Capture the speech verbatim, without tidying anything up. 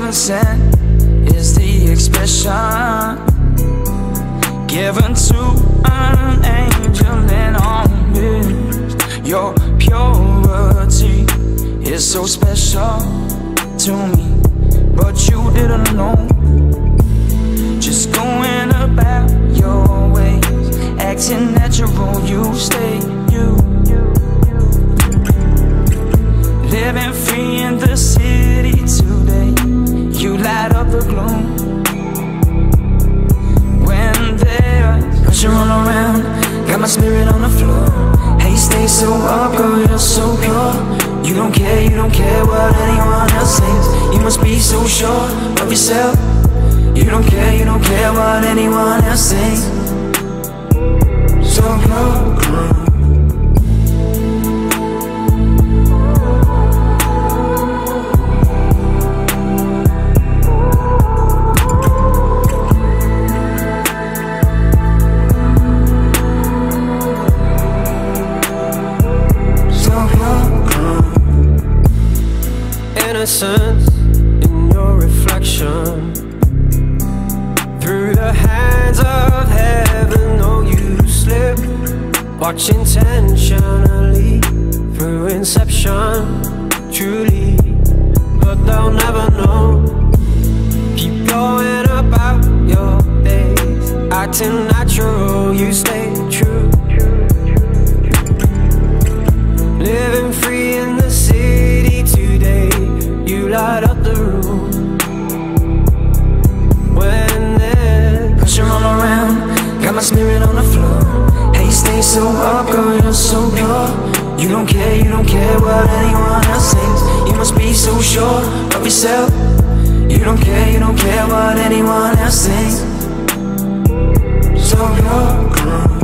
heaven sent is the expression given to an angel in arms. Your purity is so special to me, but you didn't know. Just going about your ways, acting natural, you stay you. Living free in the city today, you light up the gloom. When there's pressure all around, got my spirit on the floor. Hey, stay so up, girl, you're so pure. You don't care, you don't care what anyone else thinks. You must be so sure of yourself. You don't care, you don't care what anyone else thinks. So pure, girl. Innocence in your reflection, through the hands of heaven, though you slip. Watch intentionally through inception, truly, but they'll never know. Keep going about your days, acting natural, you stay true. Living free in the city today, you light up the room. When there's pressure all around, got my spirit on the floor. Hey, stay so up, girl, you're so pure. You don't care, you don't care what anyone else thinks. You must be so sure of yourself. You don't care, you don't care what anyone else thinks. So pure, girl.